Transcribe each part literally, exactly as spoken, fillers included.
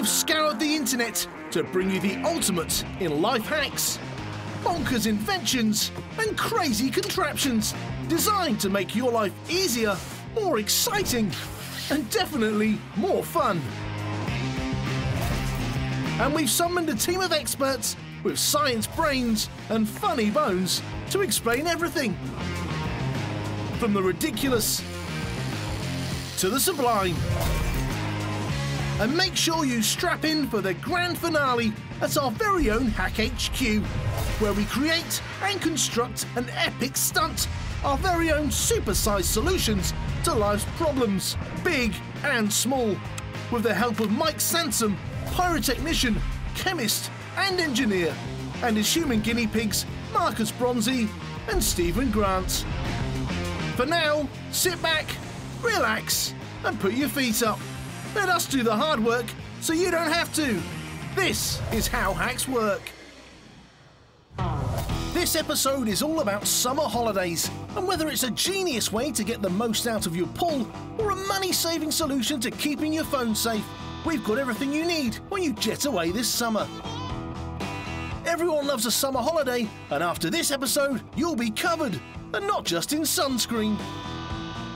We've scoured the internet to bring you the ultimate in life hacks, bonkers inventions and crazy contraptions designed to make your life easier, more exciting and definitely more fun. And we've summoned a team of experts with science brains and funny bones to explain everything. From the ridiculous to the sublime. And make sure you strap in for the grand finale at our very own Hack H Q, where we create and construct an epic stunt, our very own supersized solutions to life's problems, big and small, with the help of Mike Sansom, pyrotechnician, chemist and engineer, and his human guinea pigs Marcus Bronzy and Stephen Grant. For now, sit back, relax and put your feet up. Let us do the hard work so you don't have to. This is How Hacks Work. This episode is all about summer holidays and whether it's a genius way to get the most out of your pool or a money-saving solution to keeping your phone safe. We've got everything you need when you jet away this summer. Everyone loves a summer holiday, and after this episode, you'll be covered, and not just in sunscreen.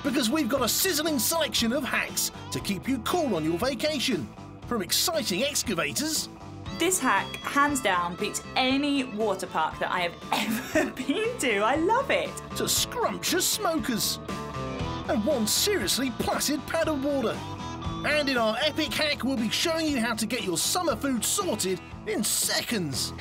Because we've got a sizzling selection of hacks to keep you cool on your vacation, from exciting excavators. This hack, hands down, beats any water park that I have ever been to. I love it. To scrumptious smokers. And one seriously placid paddle boarder. And in our epic hack, we'll be showing you how to get your summer food sorted in seconds.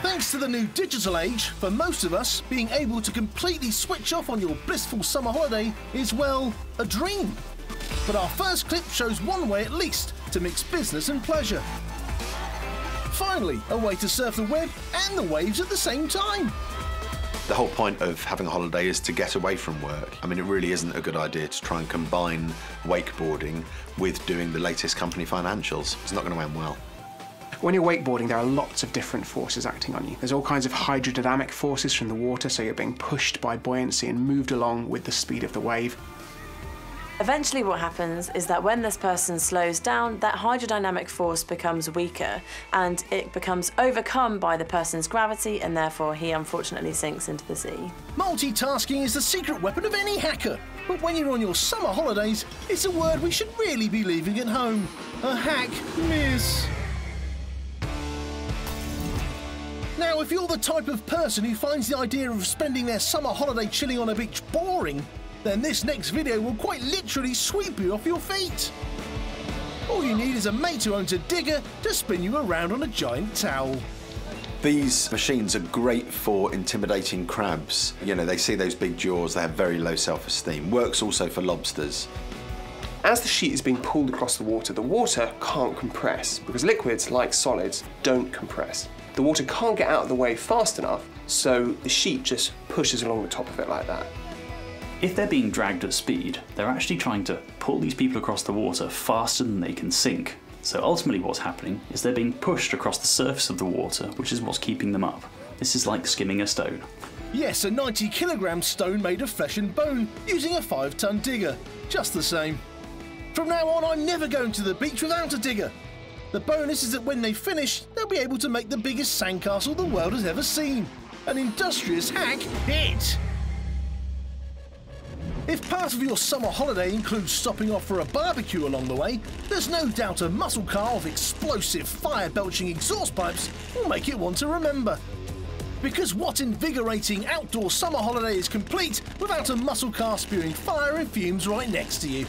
Thanks to the new digital age, for most of us, being able to completely switch off on your blissful summer holiday is, well, a dream. But our first clip shows one way at least to mix business and pleasure. Finally, a way to surf the web and the waves at the same time. The whole point of having a holiday is to get away from work. I mean, it really isn't a good idea to try and combine wakeboarding with doing the latest company financials. It's not going to end well. When you're wakeboarding, there are lots of different forces acting on you. There's all kinds of hydrodynamic forces from the water, so you're being pushed by buoyancy and moved along with the speed of the wave. Eventually what happens is that when this person slows down, that hydrodynamic force becomes weaker and it becomes overcome by the person's gravity, and therefore he unfortunately sinks into the sea. Multitasking is the secret weapon of any hacker, but when you're on your summer holidays, it's a word we should really be leaving at home. A hack miss. Now, if you're the type of person who finds the idea of spending their summer holiday chilling on a beach boring, then this next video will quite literally sweep you off your feet. All you need is a mate who owns a digger to spin you around on a giant towel. These machines are great for intimidating crabs. You know, they see those big jaws, they have very low self-esteem. Works also for lobsters. As the sheet is being pulled across the water, the water can't compress because liquids, like solids, don't compress. The water can't get out of the way fast enough, so the sheet just pushes along the top of it like that. If they're being dragged at speed, they're actually trying to pull these people across the water faster than they can sink. So ultimately what's happening is they're being pushed across the surface of the water, which is what's keeping them up. This is like skimming a stone. Yes, a ninety kilogram stone made of flesh and bone using a five ton digger, just the same. From now on, I'm never going to the beach without a digger. The bonus is that when they finish, they'll be able to make the biggest sandcastle the world has ever seen. An industrious hack hit! If part of your summer holiday includes stopping off for a barbecue along the way, there's no doubt a muscle car of explosive, fire-belching exhaust pipes will make it one to remember. Because what invigorating outdoor summer holiday is complete without a muscle car spewing fire and fumes right next to you?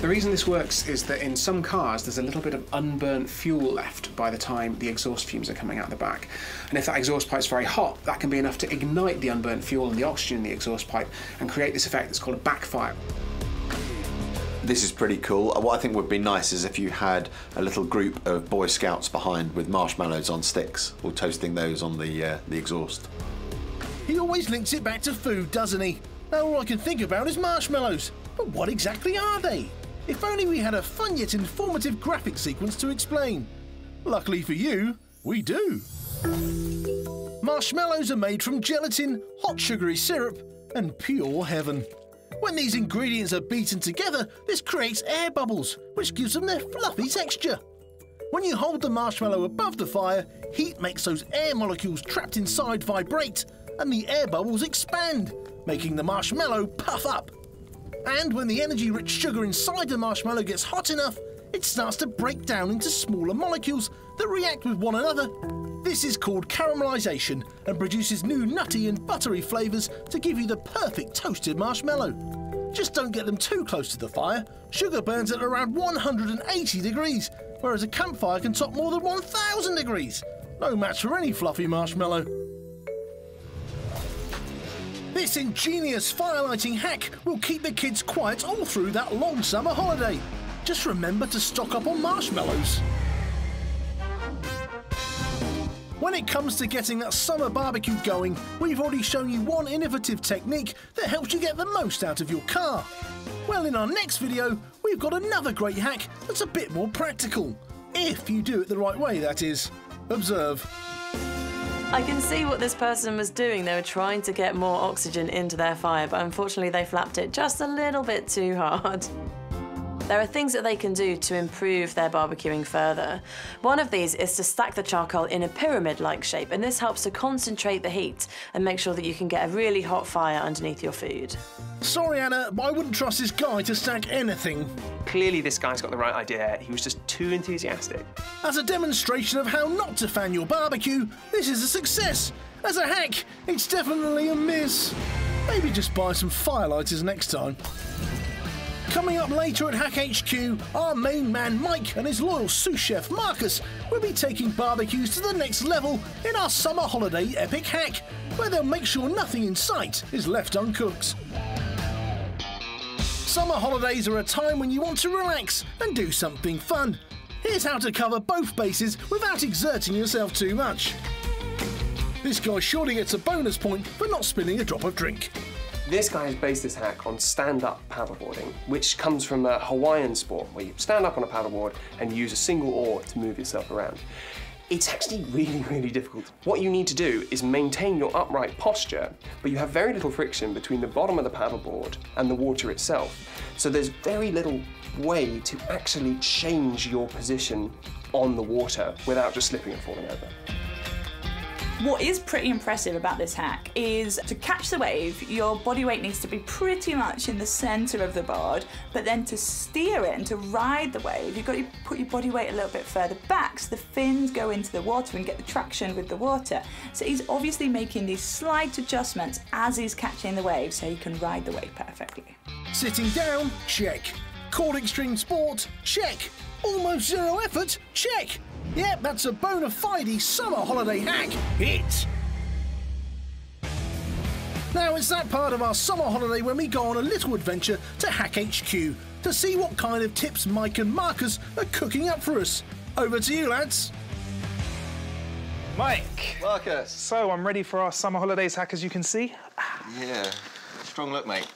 The reason this works is that in some cars there's a little bit of unburnt fuel left by the time the exhaust fumes are coming out the back. And if that exhaust pipe's very hot, that can be enough to ignite the unburnt fuel and the oxygen in the exhaust pipe and create this effect that's called a backfire. This is pretty cool. What I think would be nice is if you had a little group of Boy Scouts behind with marshmallows on sticks, or toasting those on the, uh, the exhaust. He always links it back to food, doesn't he? Now all I can think about is marshmallows. But what exactly are they? If only we had a fun yet informative graphic sequence to explain. Luckily for you, we do. marshmallows are made from gelatin, hot sugary syrup, and pure heaven. When these ingredients are beaten together, this creates air bubbles, which gives them their fluffy texture. When you hold the marshmallow above the fire, heat makes those air molecules trapped inside vibrate, and the air bubbles expand, making the marshmallow puff up. And when the energy-rich sugar inside the marshmallow gets hot enough, it starts to break down into smaller molecules that react with one another. This is called caramelization and produces new nutty and buttery flavors to give you the perfect toasted marshmallow. Just don't get them too close to the fire. Sugar burns at around one hundred eighty degrees, whereas a campfire can top more than one thousand degrees. No match for any fluffy marshmallow. This ingenious firelighting hack will keep the kids quiet all through that long summer holiday. Just remember to stock up on marshmallows. When it comes to getting that summer barbecue going, we've already shown you one innovative technique that helps you get the most out of your car. Well, in our next video, we've got another great hack that's a bit more practical. If you do it the right way, that is. Observe. I can see what this person was doing. They were trying to get more oxygen into their fire, but unfortunately they flapped it just a little bit too hard. There are things that they can do to improve their barbecuing further. One of these is to stack the charcoal in a pyramid-like shape, and this helps to concentrate the heat and make sure that you can get a really hot fire underneath your food. Sorry, Anna, but I wouldn't trust this guy to stack anything. Clearly, this guy's got the right idea. He was just too enthusiastic. As a demonstration of how not to fan your barbecue, this is a success. As a hack, it's definitely a miss. Maybe just buy some firelighters next time. Coming up later at Hack H Q, our main man Mike and his loyal sous chef Marcus will be taking barbecues to the next level in our summer holiday epic hack, where they'll make sure nothing in sight is left uncooked. Summer holidays are a time when you want to relax and do something fun. Here's how to cover both bases without exerting yourself too much. This guy surely gets a bonus point for not spilling a drop of drink. This guy has based this hack on stand-up paddleboarding, which comes from a Hawaiian sport where you stand up on a paddleboard and you use a single oar to move yourself around. It's actually really, really difficult. What you need to do is maintain your upright posture, but you have very little friction between the bottom of the paddleboard and the water itself. So there's very little way to actually change your position on the water without just slipping and falling over. What is pretty impressive about this hack is to catch the wave, your body weight needs to be pretty much in the centre of the board, but then to steer it and to ride the wave, you've got to put your body weight a little bit further back so the fins go into the water and get the traction with the water. So he's obviously making these slight adjustments as he's catching the wave so he can ride the wave perfectly. Sitting down, check. Cold extreme sport, check. Almost zero effort, check. Yep, that's a bona fide summer holiday hack. Hit! Now, it's that part of our summer holiday when we go on a little adventure to Hack H Q to see what kind of tips Mike and Marcus are cooking up for us. Over to you, lads. Mike. Marcus. So, I'm ready for our summer holidays hack, as you can see. Yeah. Strong look, mate.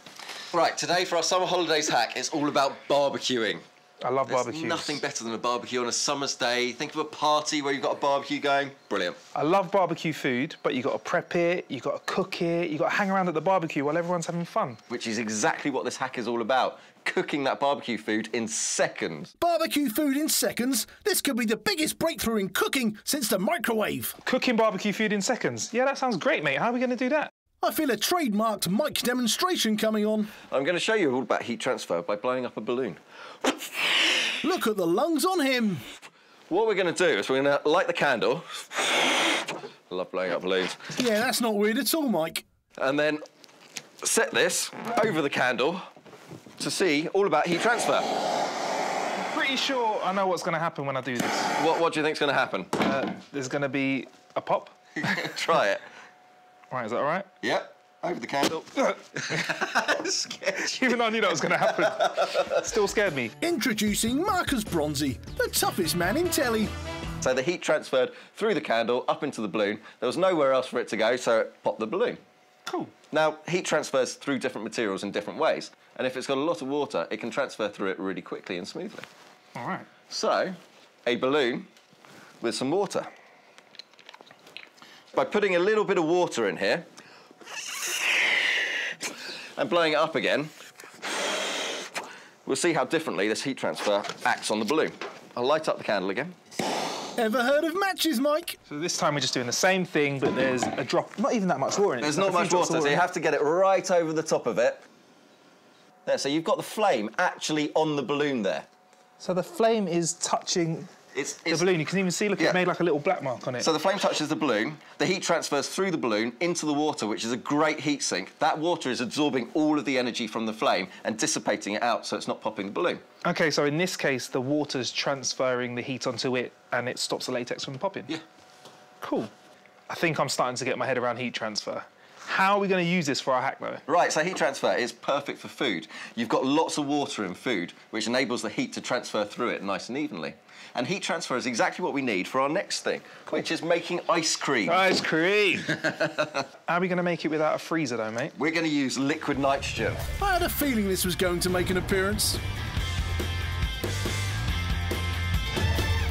Right, today for our summer holidays hack, it's all about barbecuing. I love barbecues. There's nothing better than a barbecue on a summer's day. Think of a party where you've got a barbecue going. Brilliant. I love barbecue food, but you've got to prep it, you've got to cook it, you've got to hang around at the barbecue while everyone's having fun. Which is exactly what this hack is all about. Cooking that barbecue food in seconds. Barbecue food in seconds? This could be the biggest breakthrough in cooking since the microwave. Cooking barbecue food in seconds? Yeah, that sounds great, mate. How are we going to do that? I feel a trademarked Mike demonstration coming on. I'm going to show you all about heat transfer by blowing up a balloon. Look at the lungs on him. What we're going to do is we're going to light the candle. I love blowing up balloons. Yeah, that's not weird at all, Mike. And then set this over the candle to see all about heat transfer. I'm pretty sure I know what's going to happen when I do this. What, what do you think's going to happen? Uh, there's going to be a pop. Try it. Right, is that all right? Yep. Over the candle. Even though I knew that was going to happen. Still scared me. Introducing Marcus Bronzy, the toughest man in telly. So the heat transferred through the candle up into the balloon. There was nowhere else for it to go, so it popped the balloon. Cool. Now, heat transfers through different materials in different ways. And if it's got a lot of water, it can transfer through it really quickly and smoothly. All right. So, a balloon with some water. by putting a little bit of water in here and blowing it up again. We'll see how differently this heat transfer acts on the balloon. I'll light up the candle again. Ever heard of matches, Mike? So this time we're just doing the same thing, but there's a drop, not even that much water in it. There's not much water, so you have to get it right over the top of it. There, so you've got the flame actually on the balloon there. So the flame is touching it's, it's, the balloon. You can even see, look, yeah. It made like a little black mark on it. So the flame touches the balloon, the heat transfers through the balloon into the water, which is a great heat sink. That water is absorbing all of the energy from the flame and dissipating it out so it's not popping the balloon. OK, so in this case, the water's transferring the heat onto it and it stops the latex from popping? Yeah. Cool. I think I'm starting to get my head around heat transfer. How are we going to use this for our hack, though? Right, so heat transfer is perfect for food. You've got lots of water in food, which enables the heat to transfer through it nice and evenly. And heat transfer is exactly what we need for our next thing, cool. Which is making ice cream. Ice cream! How are we going to make it without a freezer, though, mate? We're going to use liquid nitrogen. I had a feeling this was going to make an appearance.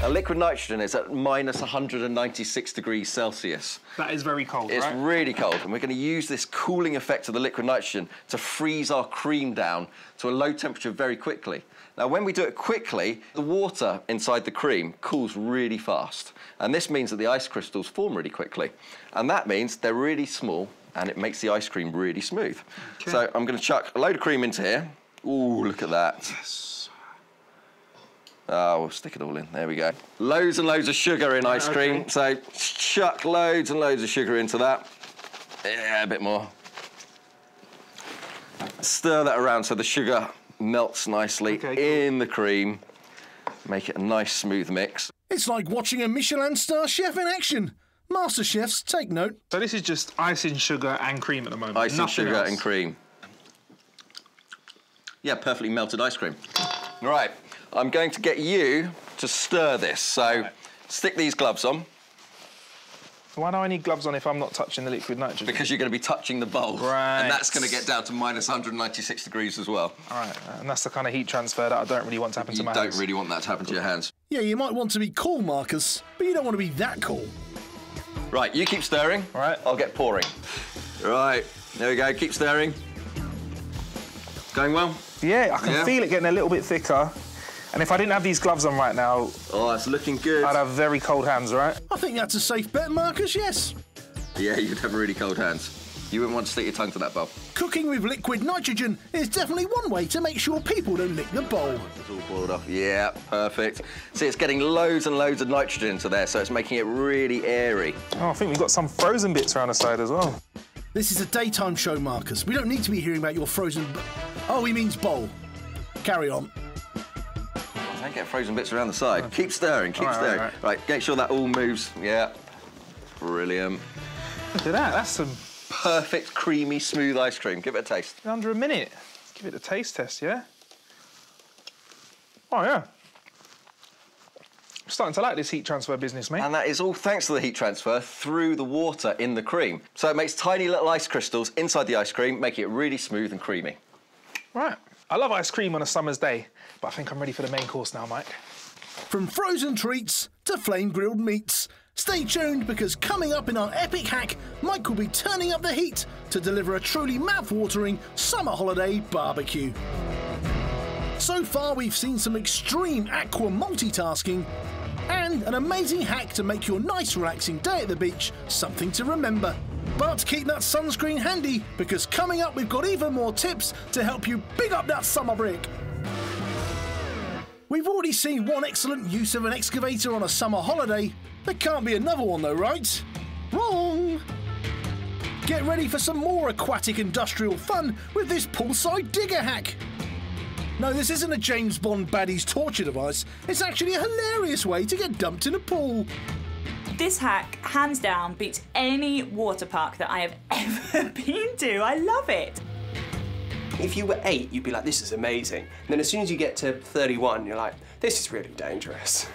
Now, liquid nitrogen is at minus one hundred ninety-six degrees Celsius. That is very cold, It's right? really cold, and we're going to use this cooling effect of the liquid nitrogen to freeze our cream down to a low temperature very quickly. Now, when we do it quickly, the water inside the cream cools really fast, and this means that the ice crystals form really quickly, and that means they're really small, and it makes the ice cream really smooth. Okay. So I'm going to chuck a load of cream into here. Ooh, look at that. Yes. Oh, we'll stick it all in, there we go. Loads and loads of sugar in ice cream, okay. So chuck loads and loads of sugar into that. Yeah, a bit more. Stir that around so the sugar melts nicely okay, in cool. the cream. Make it a nice smooth mix. It's like watching a Michelin star chef in action. Master chefs, take note. So this is just icing sugar and cream at the moment? Icing sugar else. and cream. Yeah, perfectly melted ice cream. Right. I'm going to get you to stir this, so right. stick these gloves on. Why do I need gloves on if I'm not touching the liquid nitrogen? Because you're going to be touching the bowl. Right. And that's going to get down to minus one hundred ninety-six degrees as well. All right, and that's the kind of heat transfer that I don't really want to happen you to my hands. You don't really want that to happen to your hands. Yeah, you might want to be cool, Marcus, but you don't want to be that cool. Right, you keep stirring. All right. I'll get pouring. Right, there we go, keep stirring. Going well? Yeah, I can yeah. feel it getting a little bit thicker. And if I didn't have these gloves on right now... Oh, that's looking good. I'd have very cold hands, right? I think that's a safe bet, Marcus, yes. Yeah, you'd have really cold hands. You wouldn't want to stick your tongue to that bowl. Cooking with liquid nitrogen is definitely one way to make sure people don't lick the bowl. It's all boiled off. Yeah, perfect. See, it's getting loads and loads of nitrogen into there, so it's making it really airy. Oh, I think we've got some frozen bits around the side as well. This is a daytime show, Marcus. We don't need to be hearing about your frozen... Oh, he means bowl. Carry on. Don't get frozen bits around the side. Okay. Keep stirring, keep all right, stirring. Right, right. right, make sure that all moves. Yeah, brilliant. Look at that, that's some... Perfect, creamy, smooth ice cream. Give it a taste. In under a minute. Let's give it a taste test, yeah? Oh, yeah. I'm starting to like this heat transfer business, mate. And that is all thanks to the heat transfer through the water in the cream. So it makes tiny little ice crystals inside the ice cream, making it really smooth and creamy. Right. I love ice cream on a summer's day, but I think I'm ready for the main course now, Mike. From frozen treats to flame-grilled meats. Stay tuned, because coming up in our epic hack, Mike will be turning up the heat to deliver a truly mouth-watering summer holiday barbecue. So far, we've seen some extreme aqua multitasking and an amazing hack to make your nice, relaxing day at the beach something to remember. But keep that sunscreen handy, because coming up we've got even more tips to help you big up that summer break. We've already seen one excellent use of an excavator on a summer holiday. There can't be another one though, right? Wrong! Get ready for some more aquatic industrial fun with this poolside digger hack. No, this isn't a James Bond baddie's torture device. It's actually a hilarious way to get dumped in a pool. This hack, hands down, beats any water park that I have ever been to. I love it. If you were eight, you'd be like, this is amazing. And then as soon as you get to thirty-one, you're like, this is really dangerous.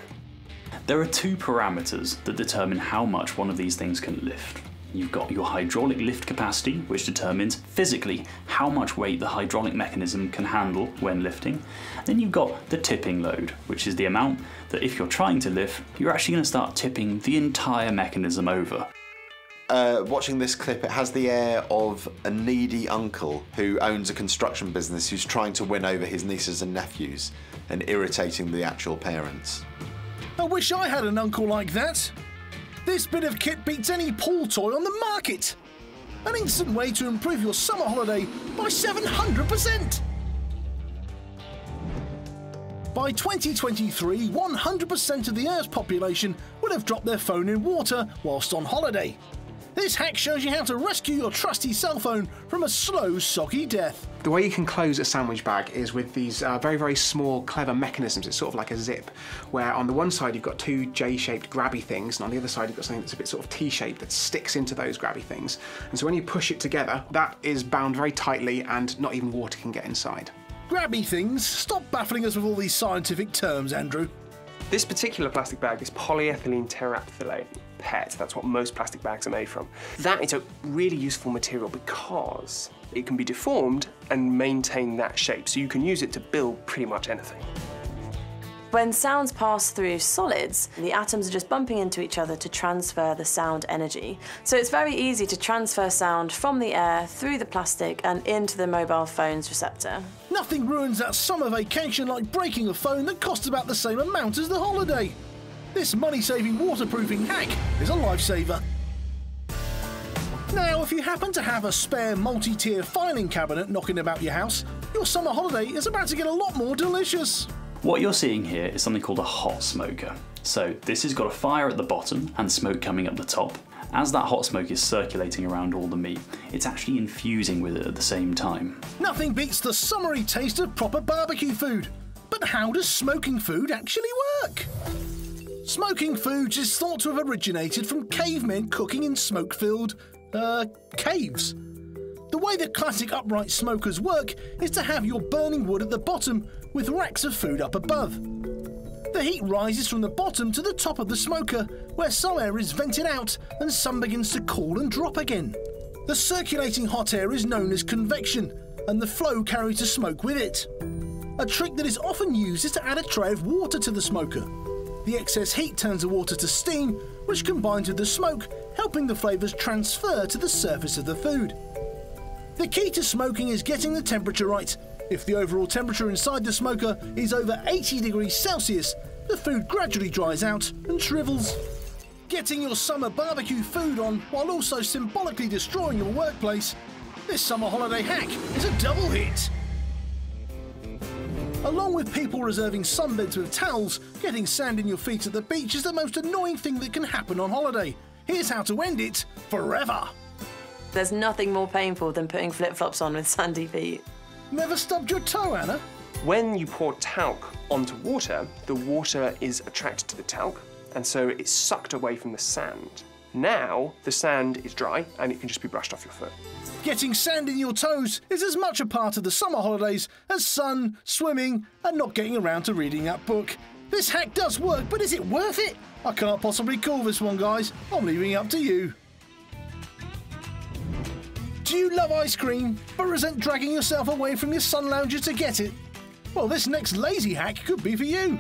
There are two parameters that determine how much one of these things can lift. You've got your hydraulic lift capacity, which determines physically how much weight the hydraulic mechanism can handle when lifting. Then you've got the tipping load, which is the amount that if you're trying to lift, you're actually going to start tipping the entire mechanism over. uh, watching this clip, it has the air of a needy uncle who owns a construction business who's trying to win over his nieces and nephews and irritating the actual parents. I wish I had an uncle like that. This bit of kit beats any pool toy on the market. An instant way to improve your summer holiday by seven hundred percent. By twenty twenty-three, one hundred percent of the Earth's population will have dropped their phone in water whilst on holiday. This hack shows you how to rescue your trusty cell phone from a slow, soggy death. The way you can close a sandwich bag is with these uh, very, very small, clever mechanisms. It's sort of like a zip, where on the one side you've got two J-shaped grabby things, and on the other side you've got something that's a bit sort of T-shaped that sticks into those grabby things. And so when you push it together, that is bound very tightly and not even water can get inside. Grabby things, stop baffling us with all these scientific terms, Andrew. This particular plastic bag is polyethylene terephthalate, P E T, that's what most plastic bags are made from. That is a really useful material because it can be deformed and maintain that shape, so you can use it to build pretty much anything. When sounds pass through solids, the atoms are just bumping into each other to transfer the sound energy. So it's very easy to transfer sound from the air through the plastic and into the mobile phone's receptor. Nothing ruins that summer vacation like breaking a phone that costs about the same amount as the holiday. This money-saving waterproofing hack is a lifesaver. Now, if you happen to have a spare multi-tier filing cabinet knocking about your house, your summer holiday is about to get a lot more delicious. What you're seeing here is something called a hot smoker. So this has got a fire at the bottom and smoke coming up the top. As that hot smoke is circulating around all the meat, it's actually infusing with it at the same time. Nothing beats the summery taste of proper barbecue food. But how does smoking food actually work? Smoking foods is thought to have originated from cavemen cooking in smoke-filled, uh, caves. The way the classic upright smokers work is to have your burning wood at the bottom with racks of food up above. The heat rises from the bottom to the top of the smoker, where some air is vented out and some begins to cool and drop again. The circulating hot air is known as convection, and the flow carries the smoke with it. A trick that is often used is to add a tray of water to the smoker. The excess heat turns the water to steam, which combines with the smoke, helping the flavours transfer to the surface of the food. The key to smoking is getting the temperature right. If the overall temperature inside the smoker is over eighty degrees Celsius, the food gradually dries out and shrivels. Getting your summer barbecue food on while also symbolically destroying your workplace, this summer holiday hack is a double hit. Along with people reserving sunbeds with towels, getting sand in your feet at the beach is the most annoying thing that can happen on holiday. Here's how to end it forever. There's nothing more painful than putting flip-flops on with sandy feet. Never stubbed your toe, Anna? When you pour talc onto water, the water is attracted to the talc, and so it's sucked away from the sand. Now, the sand is dry, and it can just be brushed off your foot. Getting sand in your toes is as much a part of the summer holidays as sun, swimming, and not getting around to reading that book. This hack does work, but is it worth it? I can't possibly call this one, guys. I'm leaving it up to you. Do you love ice cream, but resent dragging yourself away from your sun lounger to get it? Well, this next lazy hack could be for you.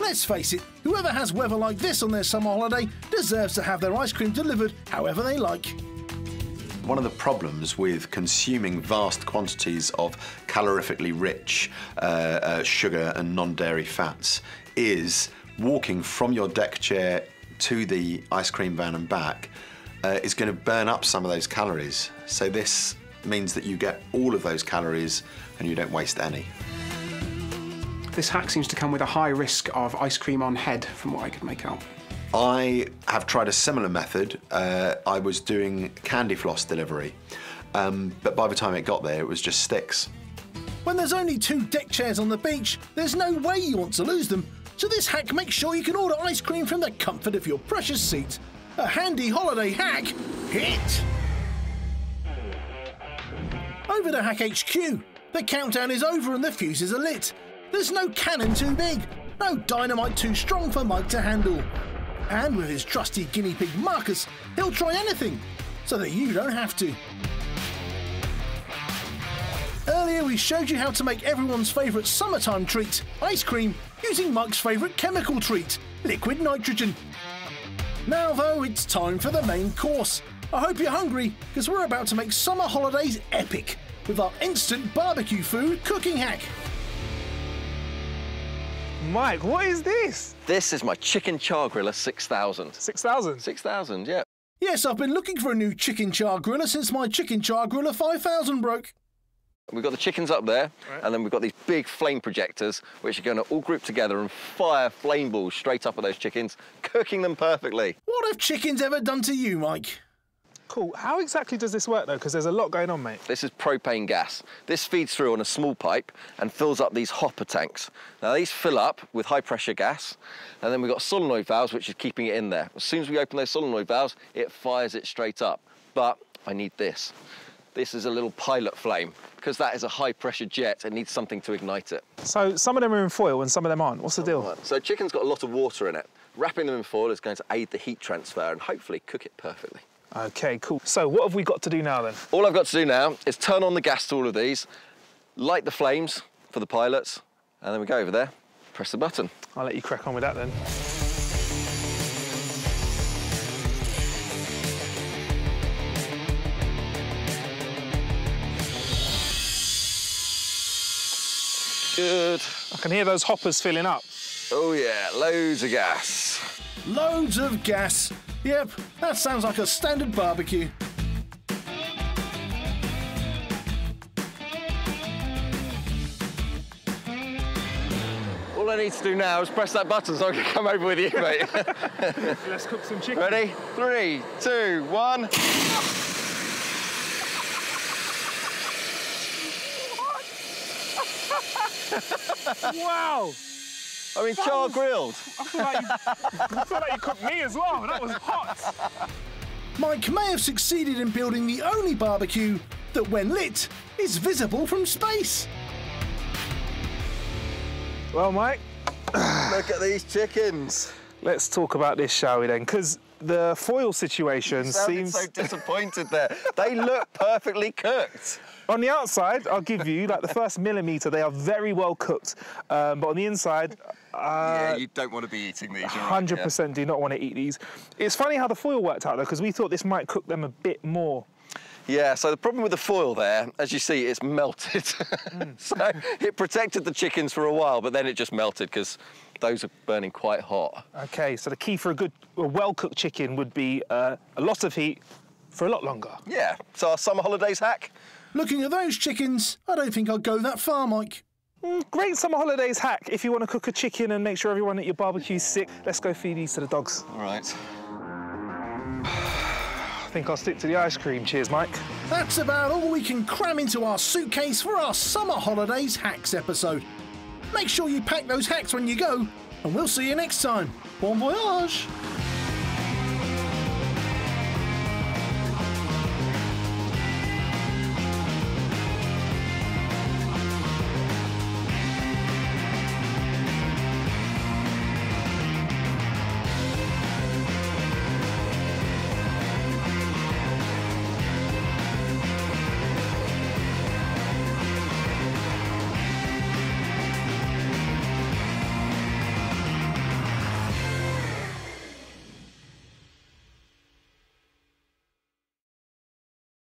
Let's face it, whoever has weather like this on their summer holiday deserves to have their ice cream delivered however they like. One of the problems with consuming vast quantities of calorifically rich uh, uh, sugar and non-dairy fats is walking from your deck chair to the ice cream van and back Uh, is going to burn up some of those calories. So this means that you get all of those calories and you don't waste any. This hack seems to come with a high risk of ice cream on head, from what I could make out. I have tried a similar method. Uh, I was doing candy floss delivery, um, but by the time it got there, it was just sticks. When there's only two deck chairs on the beach, there's no way you want to lose them. So this hack makes sure you can order ice cream from the comfort of your precious seat. A handy holiday hack hit! Over to Hack H Q. The countdown is over and the fuses are lit. There's no cannon too big, no dynamite too strong for Mike to handle. And with his trusty guinea pig Marcus, he'll try anything so that you don't have to. Earlier we showed you how to make everyone's favourite summertime treat, ice cream, using Mike's favourite chemical treat, liquid nitrogen. Now though, it's time for the main course. I hope you're hungry, because we're about to make summer holidays epic with our instant barbecue food cooking hack. Mike, what is this? This is my chicken char griller six thousand. six thousand? six thousand, yeah. Yes, I've been looking for a new chicken char griller since my chicken char griller five thousand broke. We've got the chickens up there, right, and then we've got these big flame projectors which are going to all group together and fire flame balls straight up at those chickens, cooking them perfectly. What have chickens ever done to you, Mike? Cool. How exactly does this work, though? Because there's a lot going on, mate. This is propane gas. This feeds through on a small pipe and fills up these hopper tanks. Now, these fill up with high-pressure gas, and then we've got solenoid valves, which is keeping it in there. As soon as we open those solenoid valves, it fires it straight up. But I need this. This is a little pilot flame, because that is a high-pressure jet. It needs something to ignite it. So some of them are in foil and some of them aren't. What's the deal? So chicken's got a lot of water in it. Wrapping them in foil is going to aid the heat transfer and hopefully cook it perfectly. OK, cool. So what have we got to do now, then? All I've got to do now is turn on the gas to all of these, light the flames for the pilots, and then we go over there, press the button. I'll let you crack on with that, then. Good. I can hear those hoppers filling up. Oh yeah, loads of gas. Loads of gas. Yep, that sounds like a standard barbecue. All I need to do now is press that button so I can come over with you, mate. Let's cook some chicken. Ready? Three, two, one. Wow! I mean, char grilled. I feel, like you, I feel like you cooked me as well. That was hot. Mike may have succeeded in building the only barbecue that, when lit, is visible from space. Well, Mike, look at these chickens. Let's talk about this, shall we, then? Because the foil situation you seems so disappointed there. They look perfectly cooked. On the outside, I'll give you, like the first millimetre, they are very well cooked. Um, but on the inside... Uh, yeah, you don't want to be eating these. one hundred percent right, yeah. Do not want to eat these. It's funny how the foil worked out, though, because we thought this might cook them a bit more. Yeah, so the problem with the foil there, as you see, it's melted. Mm. So it protected the chickens for a while, but then it just melted because those are burning quite hot. OK, so the key for a good, a well-cooked chicken would be uh, a lot of heat for a lot longer. Yeah, so our summer holidays hack. Looking at those chickens, I don't think I'd go that far, Mike. Mm, great summer holidays hack if you want to cook a chicken and make sure everyone at your barbecue's sick. Let's go feed these to the dogs. All right. I think I'll stick to the ice cream. Cheers, Mike. That's about all we can cram into our suitcase for our summer holidays hacks episode. Make sure you pack those hacks when you go, and we'll see you next time. Bon voyage!